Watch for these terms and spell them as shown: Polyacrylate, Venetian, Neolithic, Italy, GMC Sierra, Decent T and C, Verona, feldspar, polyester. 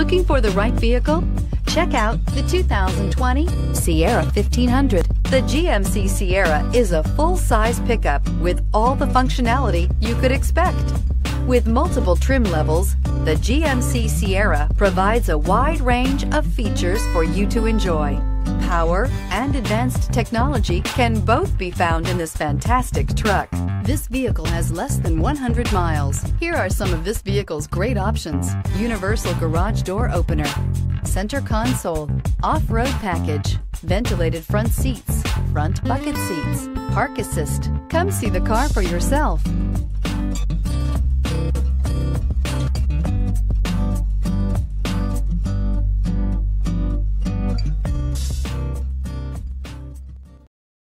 Looking for the right vehicle? Check out the 2020 Sierra 1500. The GMC Sierra is a full-size pickup with all the functionality you could expect. With multiple trim levels, the GMC Sierra provides a wide range of features for you to enjoy. Power and advanced technology can both be found in this fantastic truck. This vehicle has less than 100 miles. Here are some of this vehicle's great options: universal garage door opener, center console, off-road package, ventilated front seats, front bucket seats, park assist. Come see the car for yourself.